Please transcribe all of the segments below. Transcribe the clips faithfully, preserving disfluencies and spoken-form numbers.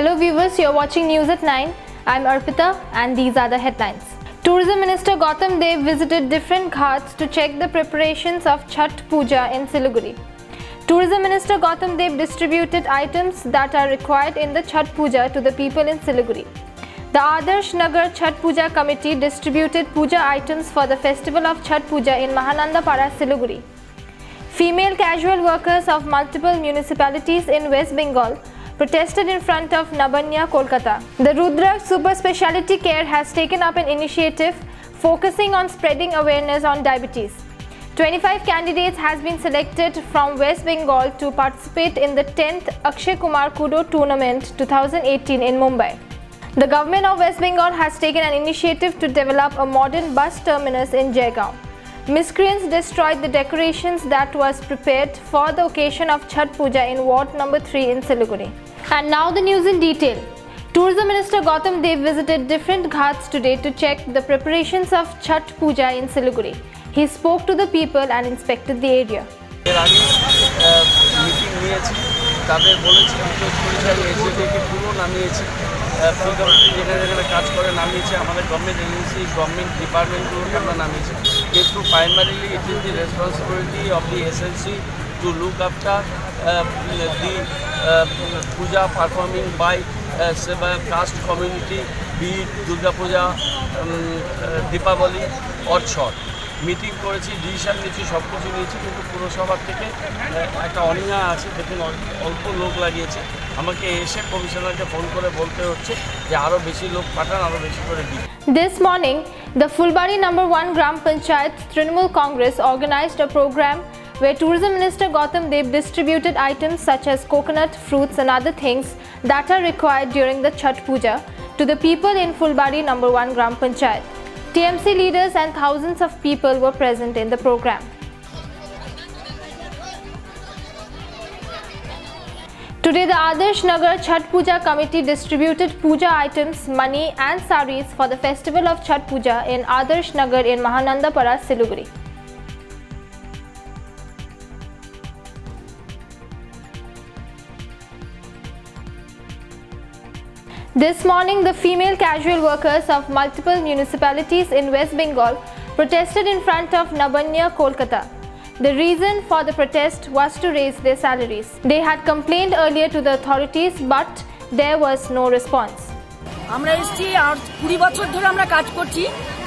Hello viewers, you are watching News at nine. I am Arpita and these are the headlines. Tourism Minister Gautam Deb visited different ghats to check the preparations of Chhath Puja in Siliguri. Tourism Minister Gautam Deb distributed items that are required in the Chhath Puja to the people in Siliguri. The Adarsh Nagar Chhath Puja committee distributed puja items for the festival of Chhath Puja in Mahananda Para, Siliguri. Female casual workers of multiple municipalities in West Bengal protested in front of Nabannya, Kolkata. The Rudraksh Super Speciality Care has taken up an initiative focusing on spreading awareness on diabetes. twenty-five candidates has been selected from West Bengal to participate in the tenth Akshay Kumar Kudo Tournament twenty eighteen in Mumbai. The government of West Bengal has taken an initiative to develop a modern bus terminus in Jaigaon. Miscreants destroyed the decorations that was prepared for the occasion of Chhath Puja in Ward number three in Siliguri. And now the news in detail. Tourism Minister Gautam Deb visited different ghats today to check the preparations of Chhath Puja in Siliguri. He spoke to the people and inspected the area. ফিলবারি যেখানে যেখানে কাজ করে নামিয়েছে আমাদের government agency government ডিপার্টমেন্টগুলোকে আমরা নামিয়েছি কিন্তু primarily it is the responsibility of the SLC to look after the puja performing by caste community be Durga Puja Deepavali or Chhath meeting করেছি decision নিয়েছি সব কিছু নিয়েছি কিন্তু পুরসভার থেকে একটা অনীহা আছে দেখুন অল্প লোক লাগিয়েছে আমাকে এসে কমিশনারকে ফোন করে বলতে হচ্ছে যে আরো বেশি লোক পাঠান আরো বেশি করে দিন This morning the Phulbari number one Gram Panchayat Trinamul Congress organized a program where tourism minister Gautam Deb distributed items such as coconut fruits and other things that are required during the Chhath Puja to the people in Phulbari number one Gram Panchayat. T M C leaders and thousands of people were present in the program. Today the Adarsh Nagar Chhath Puja committee distributed puja items, money and saris for the festival of Chhath Puja in Adarsh Nagar in Mahananda Para, Siliguri. This morning, the female casual workers of multiple municipalities in West Bengal protested in front of Nabannya, Kolkata. The reason for the protest was to raise their salaries. They had complained earlier to the authorities, but there was no response. আমরা এসছি আর কুড়ি বছর ধরে আমরা কাজ করছি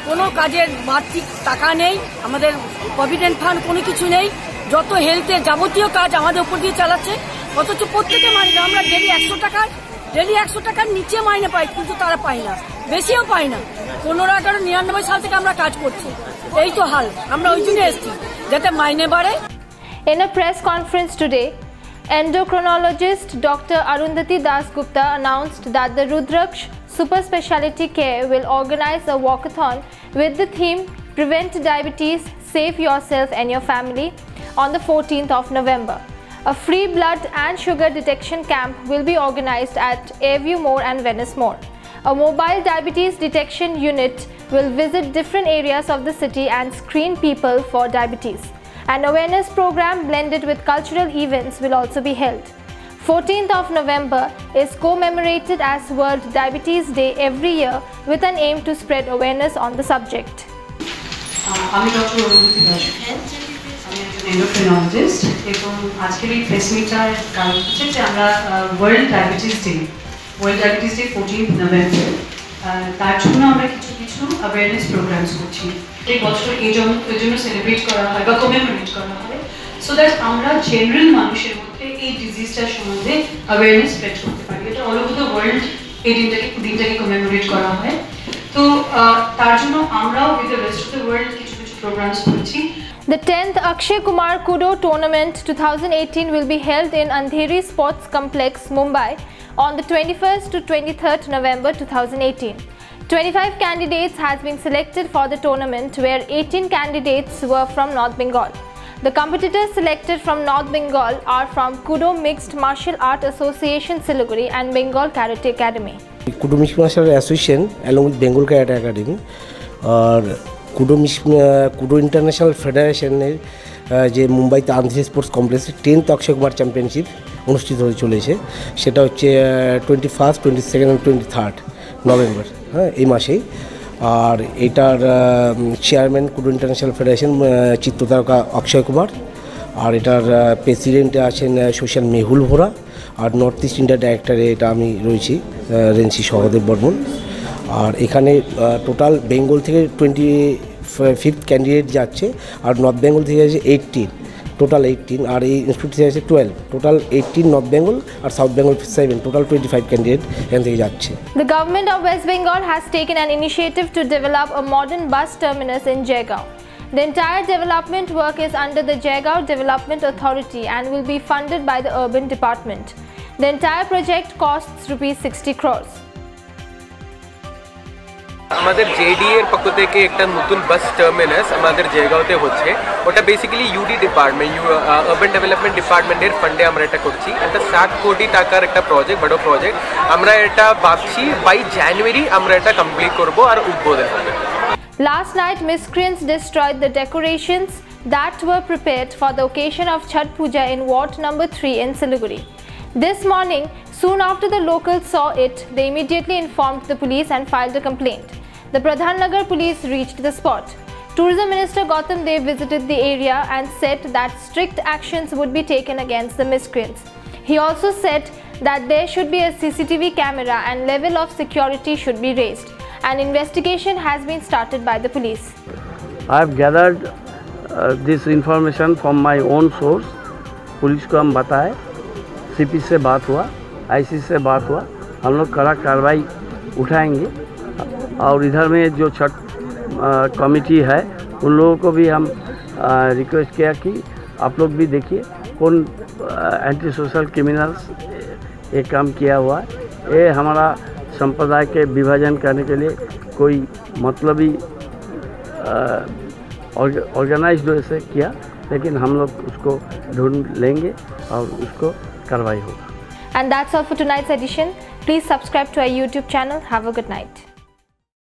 কোনো কাজের বাড়তি টাকা নেই আমাদের প্রভিডেন্ট ফান্ড কোনো কিছু নেই যত হেলথে যাবতীয় কাজ আমাদের উপর দিয়ে চালাচ্ছে অথচ প্রত্যেকে মানি আমরা ডেলি একশো টাকা ডেলি একশো টাকার নিচে মাইনে পাই কিন্তু তারা পাই না বেশিও পাই না পনেরো এগারো নিরানব্বই সাল থেকে আমরা কাজ করছি এই তো হাল আমরা ওই জন্য এসছি যাতে মাইনে বাড়ে In a press conference today, endocrinologist Doctor Arundhati Das Gupta announced that the Rudraksh Super Speciality Care will organize a walkathon with the theme Prevent Diabetes, Save Yourself and Your Family on the fourteenth of November. A free blood and sugar detection camp will be organized at Airview Mall and Venice Mall. A mobile diabetes detection unit will visit different areas of the city and screen people for diabetes. An awareness program blended with cultural events will also be held. fourteenth of November is commemorated as World Diabetes Day every year with an aim to spread awareness on the subject. I'm Doctor Arundhati Das Gupta. endocrinologist এবং আজকের এই press metre কারণ হচ্ছে যে আমরা world diabetes day world diabetes day fourteenth November তার জন্য আমরা কিছু কিছু অ্যাওয়ারনেস প্রোগ্রামস করছি প্রত্যেক বছর এই জন্য সেলিব্রেট করা হয় বা কমেমোরেট করা হয় সো দ্যাট আমরা জেনারেল মানুষের মধ্যে এই ডিজিজটার সম্বন্ধে অ্যাওয়ারনেস স্প্রেড করতে পারি এটা অল ওভার দ্য ওয়ার্ল্ড এই দিনটাকে দিনটাকে কমেমোরেট করা হয় তো তার জন্য আমরাও with the rest of the world কিছু কিছু প্রোগ্রামস করছি The tenth Akshay Kumar Kudo Tournament twenty eighteen will be held in Andheri Sports Complex, Mumbai on the twenty-first to twenty-third November twenty eighteen. twenty-five candidates has been selected for the tournament where eighteen candidates were from North Bengal. The competitors selected from North Bengal are from Kudo Mixed Martial Art Association Siliguri and Bengal Karate Academy. Kudo Mixed Martial Art Association along with Bengal Karate Academy are Kudo Kudo international ফেডারেশনের যে মুম্বাইতে Andheri sports কমপ্লেক্সে tenth Akshay Kumar championship অনুষ্ঠিত হতে চলেছে, সেটা হচ্ছে twenty first twenty second and twenty third November, হ্যাঁ এই মাসেই। আর এটার চেয়ারম্যান কুডু ইন্টারন্যাশনাল ফেডারেশন চিত্রতারকা অক্ষয় কুমার, আর এটার প্রেসিডেন্টে আছেন সোশ্যাল মেহুল ভোরা, আর নর্থ ইস্ট ইন্ডিয়া ডাইরেক্টরে এটা আমি রয়েছি রেঞ্চি সহদেব বর্মন। আর এখানে টোটাল বেঙ্গল থেকে টোয়েন্টি ফিফথ ক্যান্ডিডেট যাচ্ছে, আর নর্থ বেঙ্গল থেকে আছে এইটটিন, টোটাল এইটটিন, আর এই ইনস্টিটিউট থেকে আছে twelve, total eighteen north Bengal আর south Bengal seven, total twenty five candidate এখান থেকে যাচ্ছে। The government of West Bengal has taken an initiative to develop a modern bus terminus in Jaigaon. The entire development work is under the Jaigaon Development Authority and will be funded by the Urban Department. The entire project costs rupees sixty crores. আমাদের JD এর পক্ষ থেকে একটা নতুন bus terminus আমাদের জয়গাঁওতে হচ্ছে। ওটা basically UD department, urban development ডিপার্টমেন্টের ফান্ডে আমরা এটা করছি। এটা সাত কোটি টাকার একটা প্রজেক্ট, বড় প্রজেক্ট। আমরা এটা ভাবছি বাই জানুয়ারি আমরা এটা কমপ্লিট করব আর উদ্বোধন হবে। Last night, miscreants destroyed the decorations that were prepared for the occasion of Chhath Puja in Ward number three in Siliguri. This morning, soon after the locals saw it, they immediately informed the police and filed a complaint. The Pradhan Nagar police reached the spot. Tourism Minister Gautam Deb visited the area and said that strict actions would be taken against the miscreants. He also said that there should be a C C T V camera and level of security should be raised. An investigation has been started by the police. I have gathered uh, this information from my own source. Police को हम बताए, C P से बात हुआ, I C से बात हुआ, हम लोग कड़ा कार्रवाई उठाएंगे। और इधर में जो छठ कमेटी है उन लोगों को भी हम आ, रिक्वेस्ट किया कि आप लोग भी देखिए कौन एंटी सोशल क्रिमिनल्स ये काम किया हुआ है। ये हमारा संप्रदाय के विभाजन करने के लिए कोई मतलबी ऑर्गेनाइज्ड वे से किया, लेकिन हम लोग उसको ढूंढ लेंगे और उसको कार्रवाई होगा। And that's all for tonight's edition. Please subscribe to our YouTube channel. Have a good night.